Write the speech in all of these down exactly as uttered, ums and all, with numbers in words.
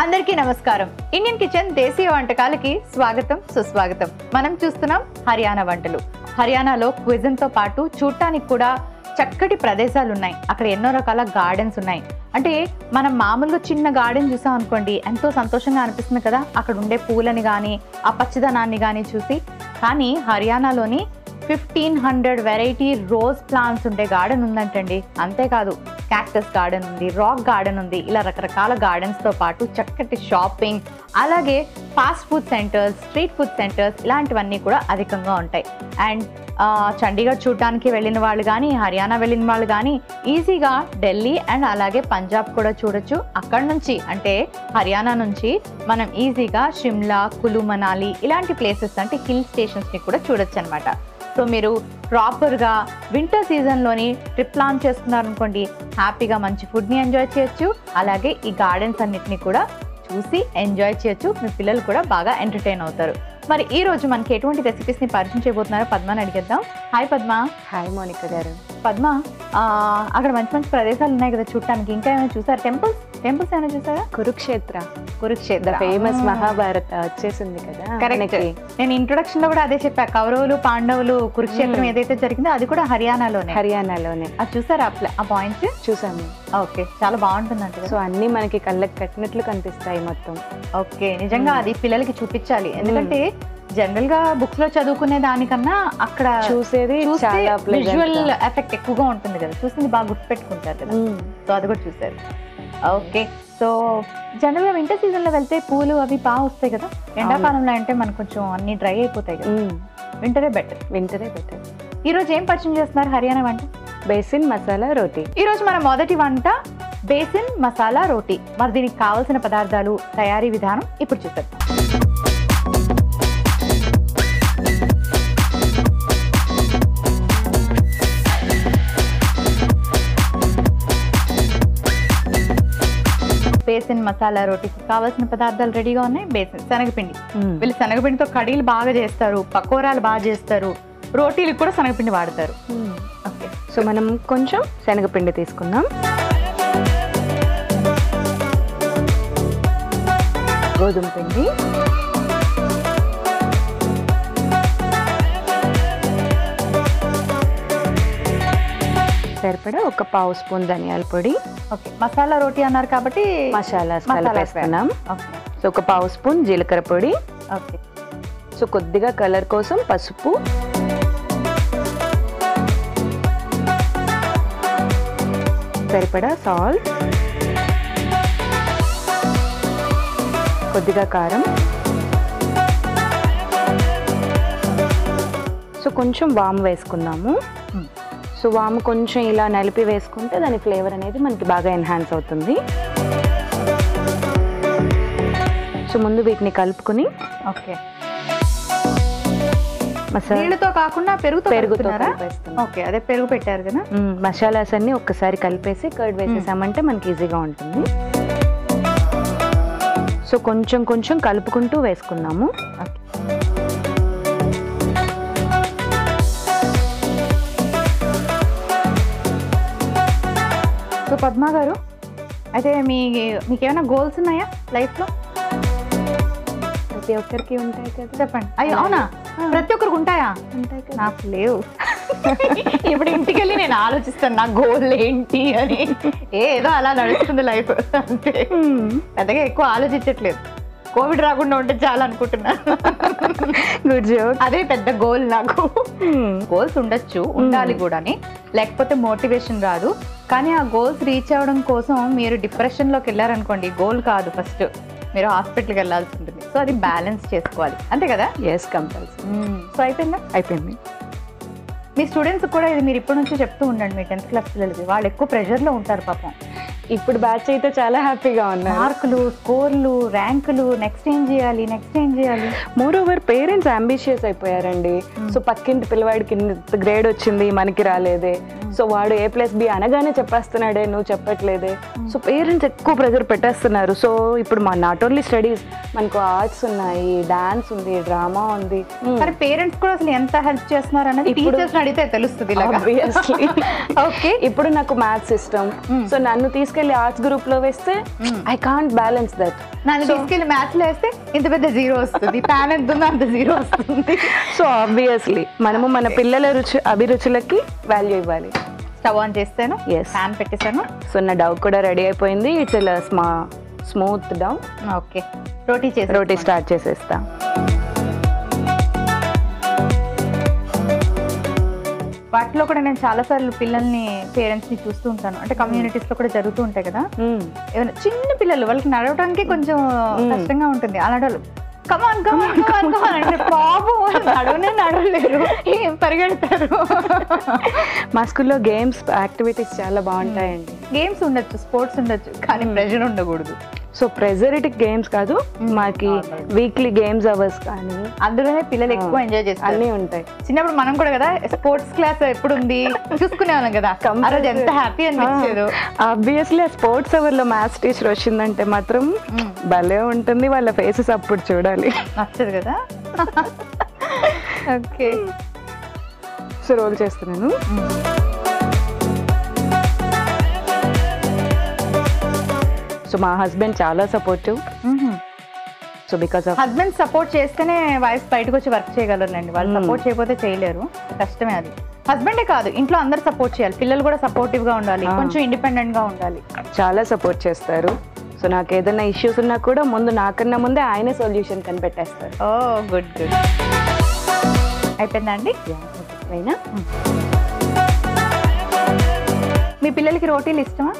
అందరికీ నమస్కారం. Indian kitchen దేశీయ వంటకాలకి స్వాగతం, సుస్వాగతం. మనం చూస్తున్నాం హర్యానా వంటలు. హర్యానాలో క్విజిన్ తో పాటు చూడటానికి కూడా చక్కటి ప్రదేశాలు ఉన్నాయి. అక్కడ ఎన్నో రకాల గార్డెన్స్ ఉన్నాయి. అంటే మనం మామూలుగా చిన్న గార్డెన్ చూసాం అనుకోండి, ఎంతో సంతోషంగా అనిపిస్తుంది కదా అక్కడ ఉండే పూలని కానీ ఆ పచ్చదనాన్ని కానీ చూసి. కానీ హర్యానాలోని fifteen hundred variety rose plants ఉండే గార్డెన్ ఉందంటండి. అంతేకాదు క్యాక్టస్ గార్డెన్ ఉంది, రాక్ గార్డెన్ ఉంది. ఇలా రకరకాల గార్డెన్స్తో పాటు చక్కటి షాపింగ్, అలాగే fast food centres, street food centres ఇలాంటివన్నీ కూడా అధికంగా ఉంటాయి. అండ్ చండీగఢ్ చూడడానికి వెళ్ళిన వాళ్ళు కానీ, హర్యానా వెళ్ళిన వాళ్ళు కానీ ఈజీగా ఢిల్లీ అండ్ అలాగే పంజాబ్ కూడా చూడొచ్చు. అక్కడ నుంచి అంటే హర్యానా నుంచి మనం ఈజీగా షిమ్లా, కులు మనాలి ఇలాంటి ప్లేసెస్ అంటే హిల్ స్టేషన్స్ని కూడా చూడొచ్చు అనమాట. సో మీరు ప్రాపర్గా వింటర్ సీజన్లోని ట్రిప్ ప్లాన్ చేసుకున్నారనుకోండి, హ్యాపీగా మంచి ఫుడ్ని ఎంజాయ్ చేయొచ్చు, అలాగే ఈ గార్డెన్స్ అన్నిటినీ కూడా చూసి ఎంజాయ్ చేయొచ్చు. మీ పిల్లలు కూడా బాగా ఎంటర్టైన్ అవుతారు. మరి ఈ రోజు మనకి ఎటువంటి రెసిపీస్ని పరిచయం చేయబోతున్నారో పద్మని అడిగేద్దాం. హాయ్ పద్మ. హాయ్ మోనిక గారు. పద్మ, అక్కడ మంచి మంచి ప్రదేశాలు ఉన్నాయి కదా చూడటానికి, ఇంకా ఏమైనా చూసారు? టెంపుల్స్ టెంపుల్స్ ఏమైనా చూసారా? కురుక్షేత్ర కురుక్షేత్ర ఫేమస్, మహాభారత వచ్చేసింది కదా. కరెక్ట్. నేను ఇంట్రొడక్షన్ లో కూడా అదే చెప్పా, కౌరవులు పాండవులు కురుక్షేత్రం ఏదైతే జరిగిందో అది కూడా హర్యానాలోనే హర్యానాలోనే అది చూసారా? ఆ పాయింట్స్ చూసాము. ఓకే, చాలా బాగుంటుందంట. సో అన్ని మనకి కళ్ళకి కట్టినట్లు కనిపిస్తాయి మొత్తం. ఓకే, నిజంగా అది పిల్లలకి చూపించాలి. ఎందుకంటే జనరల్ గా బుక్స్ లో చదువుకునే దానికన్నా అక్కడ చూసేది విజువల్ ఎఫెక్ట్ ఎక్కువగా ఉంటుంది కదా, చూసింది బాగా గుర్తుపెట్టుకుంటారు కదా. సో అది కూడా చూసారు. ఓకే, సో జనరల్ గా వింటర్ సీజన్ లో వెళ్తే పూలు అవి బాగా వస్తాయి కదా. ఎండాకాలంలో అంటే మనకు కొంచెం అన్ని డ్రై అయిపోతాయి కదా. వింటరే బెటర్ వింటరే బెటర్ ఈ రోజు ఏం పరిచయం చేస్తున్నారు హర్యానా వంట? బేసిన్ మసాలా రోటీ. ఈ రోజు మన మొదటి వంట బేసిన్ మసాలా రోటీ. మరి దీనికి కావాల్సిన పదార్థాలు, తయారీ విధానం ఇప్పుడు చూస్తారు. బేసిన్ మసాలా రోటీకి కావాల్సిన పదార్థాలు రెడీగా ఉన్నాయి. బేసిన్ శనగపిండి, వీళ్ళు శనగపిండితో కడీలు బాగా చేస్తారు, పకోరాలు బాగా చేస్తారు, రోటీలకు కూడా శనగపిండి వాడతారు. ఓకే, సో మనం కొంచెం శనగపిండి తీసుకుందాం. గోధుమ పిండి, సరిపడా ఒక పావు స్పూన్ ధనియాల పొడి. ఓకే, మసాలా రోటీ అన్నారు కాబట్టి మసాలా కలిపేస్తున్నాం. సో ఒక పావు స్పూన్ జీలకర్ర పొడి. ఓకే, సో కొద్దిగా కలర్ కోసం పసుపు. సరిపడా సాల్ట్. కొద్దిగా కారం. సో కొంచెం వాము వేసుకుందాము. సో వాము కొంచెం ఇలా నలిపి వేసుకుంటే దాని ఫ్లేవర్ అనేది మనకి బాగా ఎన్హాన్స్ అవుతుంది. సో ముందు వీటిని కలుపుకుని. ఓకే, మసాలాతో కాకుండా పెరుగుతో పెరుగుతో కలిపేస్తాం. ఓకే, అదే పెరుగు పెట్టారు కదా. మసాలాస్ అన్ని ఒక్కసారి కలిపేసి కర్డ్ వేసేసామంటే మనకి ఈజీగా ఉంటుంది. సో కొంచెం కొంచెం కలుపుకుంటూ వేసుకుందాము. సో పద్మ గారు, అయితే మీ మీకేమైనా గోల్స్ ఉన్నాయా లైఫ్లో? ప్రతి ఒక్కరికి ఉంటాయి కదా. చెప్పండి. అయ్యో అవునా, ప్రతి ఒక్కరికి ఉంటాయా? ఉంటాయి కదా. నాకు లేవు. ఇప్పుడు ఇంటికి వెళ్ళి నేను ఆలోచిస్తాను నా గోల్ ఏంటి అని. ఏదో అలా నడుస్తుంది లైఫ్ అంతే, పెద్దగా ఎక్కువ ఆలోచించట్లేదు. కోవిడ్ రాకుండా ఉంటే చాలా అనుకుంటున్నాను. Good job. అదే పెద్ద గోల్ నాకు. గోల్స్ ఉండొచ్చు, ఉండాలి కూడాని, లేకపోతే మోటివేషన్ రాదు. కానీ ఆ గోల్స్ రీచ్ అవ్వడం కోసం మీరు డిప్రెషన్లోకి వెళ్ళారనుకోండి, గోల్ కాదు ఫస్ట్, మీరు హాస్పిటల్కి వెళ్ళాల్సి ఉంటుంది. సో అది బ్యాలెన్స్ చేసుకోవాలి అంతే కదా. Yes, compulsory. సో అయిపోయిందా? అయిపోయింది. మీ స్టూడెంట్స్ కూడా ఇది మీరు ఇప్పటి నుంచో చెప్తూ ఉండండి మీ టెన్త్ క్లాస్ పిల్లలకి. వాళ్ళు ఎక్కువ ప్రెషర్లో ఉంటారు పాపం. ఇప్పుడు బ్యాచ్ అయితే చాలా హ్యాపీగా ఉన్నారు. మార్కులు, స్కోర్లు, ర్యాంకులు, నెక్స్ట్ ఏం చేయాలి నెక్స్ట్ ఏం చేయాలి మోర్ ఓవర్ పేరెంట్స్ అంబిషియస్ అయిపోయారండి. సో పక్కింటి పిల్లవాడికి గ్రేడ్ వచ్చింది మనకి రాలేదే, సో వాడు ఏ ప్లస్ బి అనగానే చెప్పేస్తున్నాడే, నువ్వు చెప్పట్లేదే. సో పేరెంట్స్ ఎక్కువ ప్రెజర్ పెట్టేస్తున్నారు. సో ఇప్పుడు మన నాట్ ఓన్లీ స్టడీస్, మనకు ఆర్ట్స్ ఉన్నాయి, డాన్స్ ఉంది, డ్రామా ఉంది. మరి పేరెంట్స్ కూడా అసలు ఎంత హెల్ప్ చేస్తున్నారు అనేది టీచర్స్ అడిగితే తెలుస్తుంది. ఓకే, ఇప్పుడు నాకు మ్యాథ్స్ ఇష్టం, సో నన్ను తీసుకెళ్లి ఆర్ట్స్ గ్రూప్ లో వేస్తే I can't balance that. Nanu తీసుకెళ్లి మ్యాచ్ లేస్తే ఇంత పెద్ద జీరో వస్తుంది. పాన్ ఎంత ఉందో అంత జీరో వస్తుంది. సో ఆబ్వియస్లీ మనము మన పిల్లల రుచి అభిరుచులకి వాల్యూ ఇవ్వాలి. స్టవ్ ఆన్ చేస్తాను, పాన్ పెట్టేసాను. సో నా డౌ కూడా రెడీ అయిపోయింది. It's a smooth dough. Okay, రోటీ చేసి రోటీ స్టార్ట్ చేసేస్తా. వాటిలో కూడా నేను చాలా సార్లు పిల్లల్ని, పేరెంట్స్ ని చూస్తూ ఉంటాను. అంటే కమ్యూనిటీస్ లో కూడా జరుగుతూ ఉంటాయి కదా, ఏమైనా చిన్న పిల్లలు వాళ్ళకి నడవడానికి కొంచెం కష్టంగా ఉంటుంది. అలాంటి వాళ్ళు కమాన్ కమాన్ కమాన్ కమాన్ అంటే బాబు నడవనే నడవలేరు, ఏం పరిగెడతారు. మా స్కూల్లో గేమ్స్ యాక్టివిటీస్ చాలా బాగుంటాయండి. గేమ్స్ ఉండొచ్చు, స్పోర్ట్స్ ఉండొచ్చు, కానీ ప్రెజర్ ఉండకూడదు. సో ప్రెజరిటిక్ గేమ్స్ కాదు, మాకి వీక్లీ గేమ్స్ అవర్స్ కానీ అందులోనే పిల్లలు ఎక్కువ ఎంజాయ్ చేస్తారు. అన్నీ ఉంటాయి. చిన్నప్పుడు మనం కూడా కదా స్పోర్ట్స్ క్లాస్ ఎప్పుడు ఉంది చూసుకునేవాళ్ళం కదా, ఎంత హ్యాపీ అనిపించేదో. ఆబ్వియస్లీ ఆ స్పోర్ట్స్ అవర్ లో మ్యాథ్స్ టీచర్ వచ్చిందంటే మాత్రం భలే ఉంటుంది. వాళ్ళ ఫేసెస్ అప్పుడు చూడాలి, నచ్చదు కదా. ఓకే, సో రోల్ చేస్తున్నాను. సో మా హస్బెండ్ చాలా supportive. So because of husband support చేస్తేనే వైఫ్ బయటకు వచ్చి వర్క్ చేయగలరండి. వాళ్ళు సపోర్ట్ చేయకపోతే చేయలేరు, కష్టమే. అది హస్బెండే కాదు, ఇంట్లో అందరు సపోర్ట్ చేయాలి. పిల్లలు కూడా సపోర్టివ్ గా ఉండాలి, కొంచెం ఇండిపెండెంట్ గా ఉండాలి. చాలా సపోర్ట్ చేస్తారు. సో నాకు ఏదైనా ఇష్యూస్ ఉన్నా కూడా ముందు నాకన్నా ముందే ఆయనే సొల్యూషన్ కనిపెట్టేస్తారు. ఓ గుడ్ గుడ్, అయిపోయిందా అండి? అయినా మీ పిల్లలకి రోటీలు ఇష్టమా?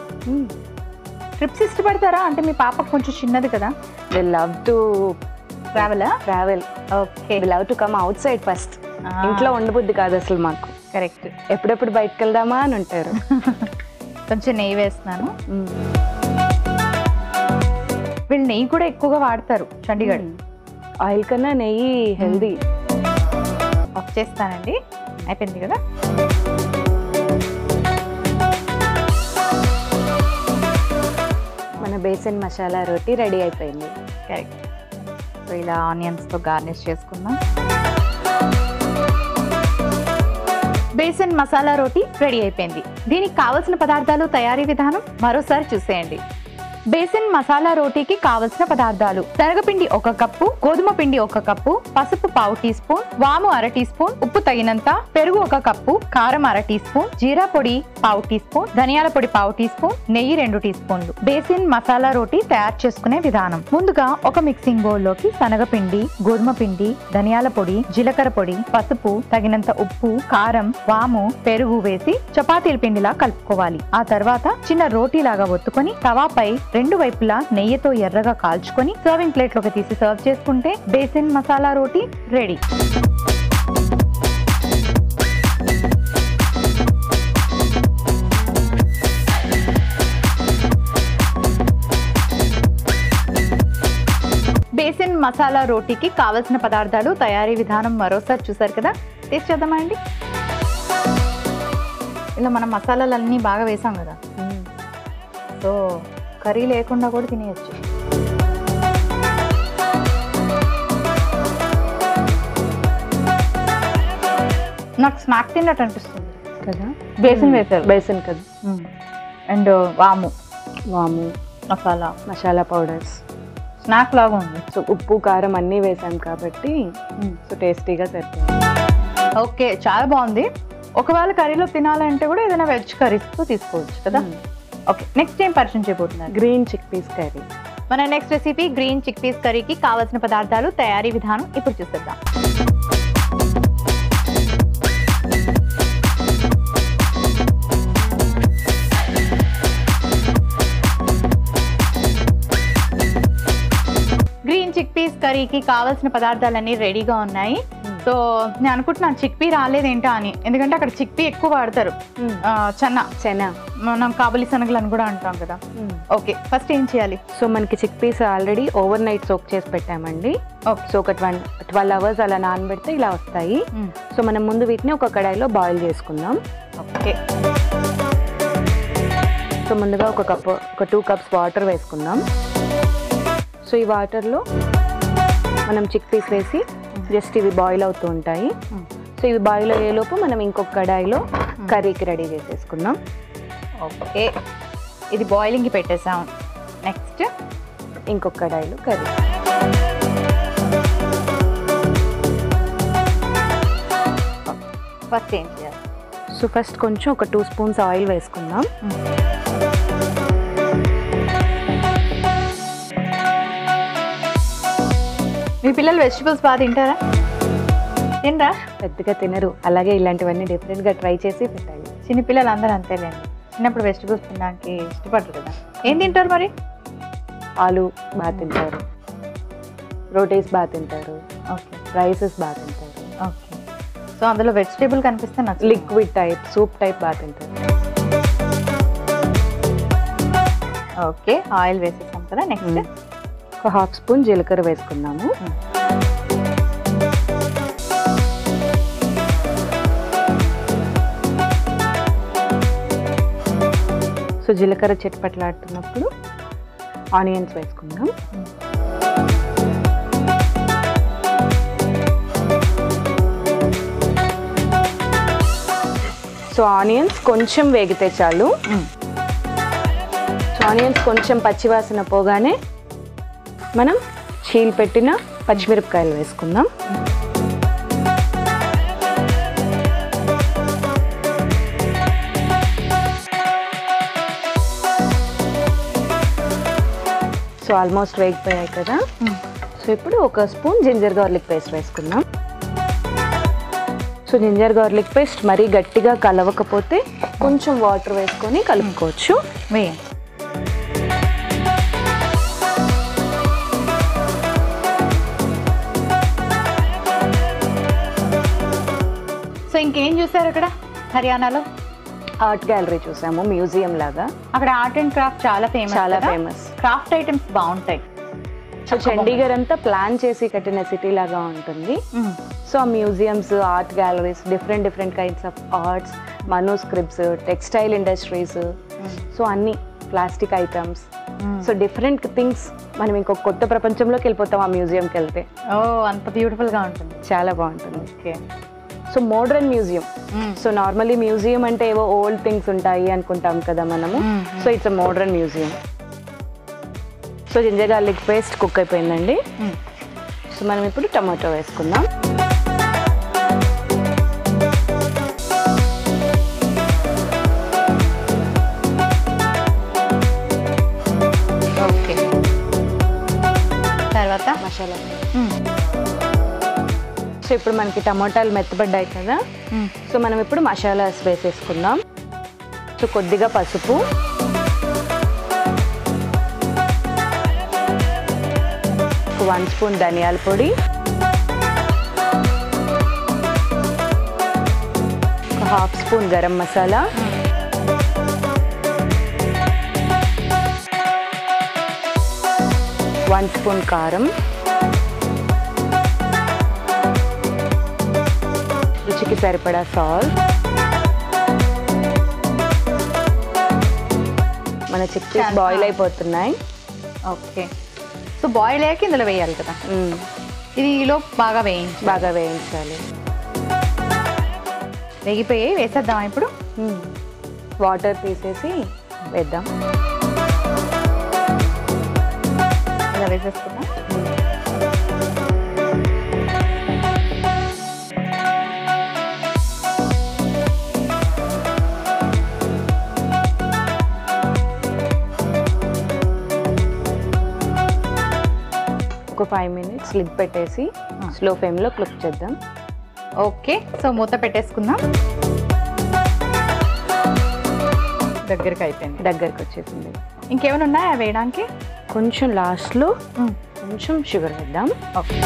ట్రిప్స్ ఇష్టపడతారా? అంటే మీ పాపకు కొంచెం చిన్నది కదా. They love to travel travel okay, they love to come outside first. ఇంట్లో ఉండబుద్ది కాదు అసలు మాకు. కరెక్ట్, ఎప్పుడెప్పుడు బయటకు వెళ్దామా అని ఉంటారు. కొంచెం నెయ్యి వేస్తున్నాను. వీళ్ళు నెయ్యి కూడా ఎక్కువగా వాడతారు చండీగఢ్. ఆయిల్ కన్నా నెయ్యి హెల్దీ. ఆఫ్ చేస్తానండి, అయిపోయింది కదా. మన బేసన్ మసాలా రోటీ రెడీ అయిపోయింది. కరెక్ట్, సో ఇలా ఆనియన్స్తో గార్నిష్ చేసుకుందాం. బేసన్ మసాలా రోటీ రెడీ అయిపోయింది. దీనికి కావలసిన పదార్థాలు, తయారీ విధానం మరోసారి చూసేయండి. బేసన్ మసాలా రోటీకి కావలసిన పదార్థాలు: శనగపిండి ఒక కప్పు, గోధుమ పిండి ఒక కప్పు, పసుపు పావు టీ స్పూన్, వాము అర టీ స్పూన్, ఉప్పు తగినంత, పెరుగు ఒక కప్పు, కారం అర టీ స్పూన్, జీరా పొడి పావు టీ స్పూన్, ధనియాల పొడి పావు టీ స్పూన్, నెయ్యి రెండు టీ స్పూన్లు. బేసన్ మసాలా రోటీ తయారు చేసుకునే విధానం: ముందుగా ఒక మిక్సింగ్ బౌల్ లోకి శనగపిండి, గోధుమ పిండి, ధనియాల పొడి, జీలకర్ర పొడి, పసుపు, తగినంత ఉప్పు, కారం, వాము, పెరుగు వేసి చపాతీల పిండిలా కలుపుకోవాలి. ఆ తర్వాత చిన్న రోటీ లాగా ఒత్తుకొని తవాపై రెండు వైపులా నెయ్యితో ఎర్రగా కాల్చుకొని సర్వింగ్ ప్లేట్ లోకి తీసి సర్వ్ చేసుకుంటే బేసన్ మసాలా రోటీ రెడీ. బేసన్ మసాలా రోటీకి కావలసిన పదార్థాలు, తయారీ విధానం మరోసారి చూసారు కదా. టేస్ట్ చేద్దామా అండి? ఇలా మనం మసాలాలన్నీ బాగా వేసాం కదా, సో కర్రీ లేకుండా కూడా తినేయచ్చు. నాకు స్నాక్ తిన్నట్టు అనిపిస్తుంది కదా. బేసన్ వేసారు, బేసన్ కదా, అండ్ వాము వాము మసాలా మసాలా పౌడర్స్, స్నాక్ లాగా ఉంది. సో ఉప్పు కారం అన్నీ వేసాం కాబట్టి సో టేస్టీగా సరిపోయింది. ఓకే, చాలా బాగుంది. ఒకవేళ కర్రీలో తినాలంటే కూడా ఏదైనా వెజ్ కర్రీస్తో తీసుకోవచ్చు కదా. ఓకే, నెక్స్ట్ టైం పరిచయం చేయబోతున్నాను గ్రీన్ చిక్ పీస్ కర్రీ. మన next recipe green chick peas కర్రీకి కావాల్సిన పదార్థాలు, తయారీ విధానం ఇప్పుడు చూసేద్దాం. గ్రీన్ చిక్ పీస్ కర్రీకి కావాల్సిన పదార్థాలన్నీ రెడీగా ఉన్నాయి. సో నేను అనుకుంటున్నాను చిక్పీ రాలేదేంటా అని, ఎందుకంటే అక్కడ చిక్పీ ఎక్కువ వాడతారు. చెన్న చెన్న మనం కాబలి శనగలు అని కూడా అంటాం కదా. ఓకే, ఫస్ట్ ఏం చేయాలి? సో మనకి chickpeas already overnight soak చేసి పెట్టామండి. సో ఒక ట్వెల్వ్ అవర్స్ అలా నానబెడితే ఇలా వస్తాయి. సో మనం ముందు వీటిని ఒక కడాయిలో బాయిల్ చేసుకుందాం. ఓకే, సో ముందుగా ఒక కప్పు ఒక టూ కప్స్ వాటర్ వేసుకుందాం. సో ఈ వాటర్లో మనం చిక్పీస్ వేసి జస్ట్ ఇవి బాయిల్ అవుతూ ఉంటాయి. సో ఇవి బాయిల్ అయ్యేలోపు మనం ఇంకొక కడాయిలో కర్రీకి రెడీ చేసేసుకుందాం. ఓకే, ఇది బాయిలింగ్కి పెట్టేసాం. నెక్స్ట్ ఇంకొక కడాయిలో కర్రీ. ఫస్ట్ ఏం చేయాలి? సో ఫస్ట్ కొంచెం ఒక టూ స్పూన్స్ ఆయిల్ వేసుకుందాం. మీ పిల్లలు వెజిటబుల్స్ బాగా తింటారా? తినరా? పెద్దగా తినరు. అలాగే ఇలాంటివన్నీ డిఫరెంట్గా ట్రై చేసి పెట్టాలి. చిన్న పిల్లలు అందరూ అంతేలేండి, చిన్నప్పుడు వెజిటబుల్స్ తినడానికి ఇష్టపడరు కదా. ఏం తింటారు మరి? ఆలు బాగా తింటారు, రోటీస్ బాగా తింటారు, ఓకే, రైసెస్ బాగా తింటారు, ఓకే. సో అందులో వెజిటేబుల్ కనిపిస్తే నాకు లిక్విడ్ టైప్ సూప్ టైప్ బాగా తింటారు. ఓకే, ఆయిల్ వేసేసాం కదా. నెక్స్ట్ ఒక హాఫ్ స్పూన్ జీలకర్ర వేసుకుందాము. సో జీలకర్ర చిటపట్లాడుతున్నప్పుడు ఆనియన్స్ వేసుకుందాం. సో ఆనియన్స్ కొంచెం వేగితే చాలు. సో ఆనియన్స్ కొంచెం పచ్చివాసన పోగానే మనం చీల్ పెట్టిన పచ్చిమిరపకాయలు వేసుకుందాం. సో ఆల్మోస్ట్ వేగిపోయాయి కదా. సో ఇప్పుడు ఒక స్పూన్ జింజర్ గార్లిక్ పేస్ట్ వేసుకుందాం. సో జింజర్ గార్లిక్ పేస్ట్ మరీ గట్టిగా కలవకపోతే కొంచెం వాటర్ వేసుకొని కలుపుకోవచ్చు. సో ఇంకేం చూసారు అక్కడ హర్యానాలో? ఆర్ట్ గ్యాలరీ చూసాము, మ్యూజియం లాగా. అక్కడ ఆర్ట్ అండ్ క్రాఫ్ట్ చాలా ఫేమస్. చాలా ఫేమస్ క్రాఫ్ట్ ఐటమ్స్ బాగుంటాయి. సో చండీగఢ్ అంతా ప్లాన్ చేసి కట్టిన సిటీ లాగా ఉంటుంది. So museums, art galleries, different different kinds of arts, manuscripts, textile industries, so అన్ని plastic items, so different things. మనం ఇంకొక కొత్త ప్రపంచంలోకి వెళ్ళిపోతాం ఆ మ్యూజియంకి వెళ్తే. ఓ అంత బ్యూటిఫుల్గా ఉంటుంది, చాలా బాగుంటుంది. Okay, so modern museum. So normally museum అంటే ఏవో ఓల్డ్ థింగ్స్ ఉంటాయి అనుకుంటాం కదా మనము. So it's a modern museum. So ginger garlic paste cook అయిపోయిందండి. సో మనం ఇప్పుడు టమాటో వేసుకుందాం. ఓకే, తర్వాత మసాలా. సో ఇప్పుడు మనకి టమాటాలు మెత్తబడ్డాయి కదా. సో మనం ఇప్పుడు మసాలాస్ వేసేసుకుందాం. సో కొద్దిగా పసుపు, వన్ స్పూన్ ధనియాల పొడి, half spoon garam masala, one spoon కారం, రుచికి సరిపడా సాల్ట్, మన చిక్పీస్ బాయిల్ అయిపోతున్నాయి. ఓకే, సో బాయిల్ అయ్యాక ఇందులో వేయాలి కదా. ఇది ఈలో బాగా వేయించి బాగా వేయించాలి. వేగిపోయి వేసేద్దాం. ఇప్పుడు వాటర్ తీసేసి వేద్దాం. ఇలా వేసేసుకుందాం. ఒక ఫైవ్ మినిట్స్ లిడ్ పెట్టేసి స్లో ఫ్లేమ్లో కుక్ చేద్దాం. ఓకే, సో మూత పెట్టేసుకుందాం. దగ్గరకు అయిపోయింది, దగ్గరకు వచ్చేసింది. ఇంకేమైనా ఉన్నాయా వేయడానికి? కొంచెం లాస్ట్లో కొంచెం షుగర్ వేద్దాం. ఓకే,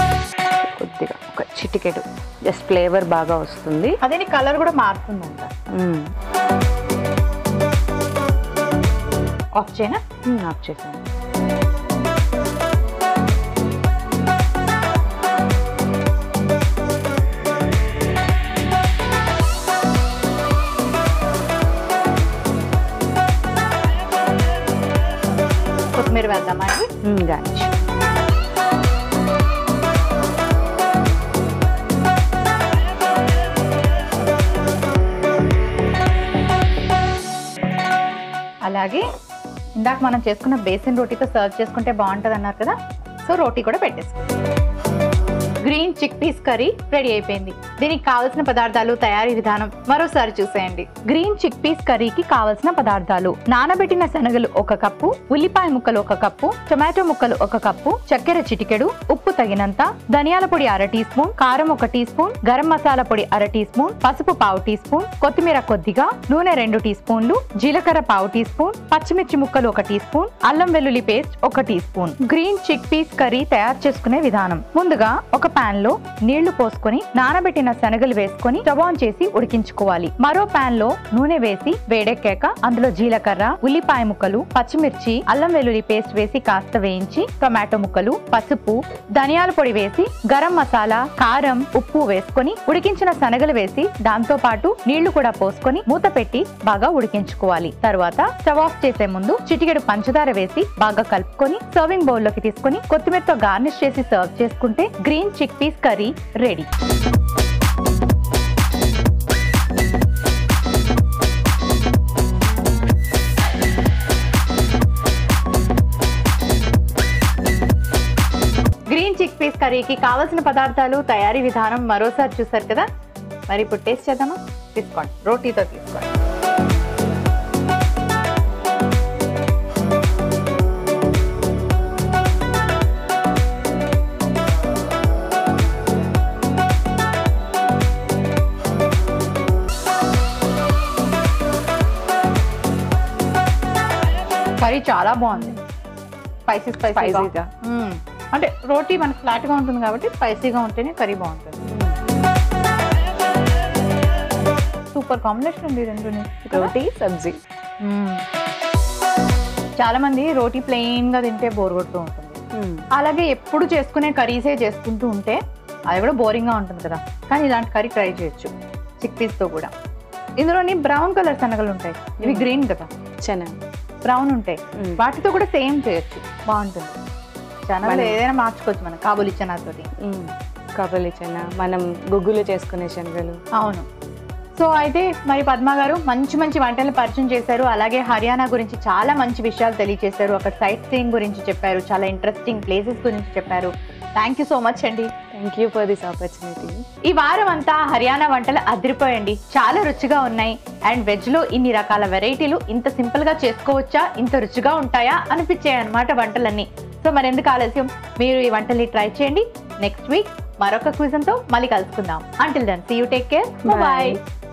కొద్దిగా ఒక చిటికెడు, జస్ట్ ఫ్లేవర్ బాగా వస్తుంది. అదే కలర్ కూడా మారుతుందంట. ఆఫ్ చేయనా? ఆఫ్ చేసాను. మీరు వేద్దామా? గార్నిష్. అలాగే ఇందాక మనం చేసుకున్న బేసన్ రోటీతో సర్వ్ చేసుకుంటే బాగుంటుంది అన్నారు కదా, సో రోటీ కూడా పెట్టేసుకుంటాం. Green chick peas curry ready అయిపోయింది. దీనికి కావాల్సిన పదార్థాలు, తయారీ విధానం మరోసారి చూసేయండి. గ్రీన్ చిక్ పీస్ కర్రీకి కావాల్సిన పదార్థాలు: నానబెట్టిన శనగలు ఒక కప్పు, ఉల్లిపాయ ముక్కలు ఒక కప్పు, టొమాటో ముక్కలు ఒక కప్పు, చక్కెర చిటికెడు, ఉప్పు తగినంత, ధనియాల పొడి అర టీ స్పూన్, కారం ఒక టీ స్పూన్, గరం మసాలా పొడి అర టీ స్పూన్, పసుపు పావు టీ స్పూన్, కొత్తిమీర కొద్దిగా, నూనె రెండు టీ స్పూన్లు, జీలకర్ర పావు టీ స్పూన్, పచ్చిమిర్చి ముక్కలు ఒక టీ స్పూన్, అల్లం వెల్లుల్లి పేస్ట్ ఒక teaspoon. Green chick peas curry తయారు చేసుకునే విధానం: ముందుగా ఒక పాన్ లో నీళ్లు పోసుకొని నానబెట్టిన శనగలు వేసుకొని స్టవ్ ఆన్ చేసి ఉడికించుకోవాలి. మరో పాన్ లో నూనె వేసి వేడెక్కాక అందులో జీలకర్ర, ఉల్లిపాయ ముక్కలు, పచ్చిమిర్చి, అల్లం వెల్లుల్లి పేస్ట్ వేసి కాస్త వేయించి, టొమాటో ముక్కలు, పసుపు, ధనియాల పొడి వేసి, గరం మసాలా, కారం, ఉప్పు వేసుకొని ఉడికించిన శనగలు వేసి దాంతో పాటు నీళ్లు కూడా పోసుకొని మూత పెట్టి బాగా ఉడికించుకోవాలి. తర్వాత స్టవ్ ఆఫ్ చేసే ముందు చిటికెడు పంచదార వేసి బాగా కలుపుకొని సర్వింగ్ బౌల్ లోకి తీసుకొని కొత్తిమీరతో గార్నిష్ చేసి సర్వ్ చేసుకుంటే green chick peas curry ready. Green chick peas కర్రీకి కావలసిన పదార్థాలు, తయారీ విధానం మరోసారి చూసారు కదా. మరి ఇప్పుడు టేస్ట్ చేద్దామా? తీసుకోండి, రోటీతో తీసుకోండి. కర్రీ చాలా బాగుంది, స్పైసీ స్పైసీగా. అంటే రోటీ మనకు ఫ్లాట్గా ఉంటుంది కాబట్టి స్పైసీగా ఉంటేనే కర్రీ బాగుంటుంది. సూపర్ కాంబినేషన్ అండి రెండుని, రోటీ సబ్జీ. చాలామంది రోటీ ప్లెయిన్గా తింటే బోర్ కొడుతూ ఉంటుంది, అలాగే ఎప్పుడు చేసుకునే కర్రీసే చేసుకుంటూ ఉంటే అది కూడా బోరింగ్గా ఉంటుంది కదా. కానీ ఇలాంటి కర్రీ ట్రై చేయొచ్చు చిక్ పీస్తో కూడా. ఇందులోని బ్రౌన్ కలర్ శనగలు ఉంటాయి, ఇవి గ్రీన్ కదా, శనగ బ్రౌన్ ఉంటాయి, వాటితో కూడా సేమ్ చేయొచ్చు, బాగుంటుంది. శనగలు ఏదైనా మార్చుకోవచ్చు మనం, కాబూలి చెనాతో. కాబూలి చెనా మనం గుగ్గులు చేసుకునే శనగలు. అవును. సో అయితే మరి పద్మ గారు మంచి మంచి వంటలు పరిచయం చేశారు, అలాగే హర్యానా గురించి చాలా మంచి విషయాలు తెలియజేశారు, అక్కడ సైట్ సీయింగ్ గురించి చెప్పారు, చాలా ఇంట్రెస్టింగ్ ప్లేసెస్ గురించి చెప్పారు. థ్యాంక్ యూ సో మచ్ అండి. Thank you for this opportunity. ఈ వారం అంతా హర్యానా వంటలు అదిరిపోయండి, చాలా రుచిగా ఉన్నాయి. అండ్ వెజ్లో ఇన్ని రకాల వెరైటీలు ఇంత సింపుల్గా చేసుకోవచ్చా, ఇంత రుచిగా ఉంటాయా అనిపించాయి అన్నమాట వంటలన్నీ. సో మరి ఎందుకు ఆలస్యం, మీరు ఈ వంటల్ని ట్రై చేయండి. నెక్స్ట్ వీక్ మరొక క్విజంతో మళ్ళీ కలుసుకుందాం. Until then, see you, take care, bye.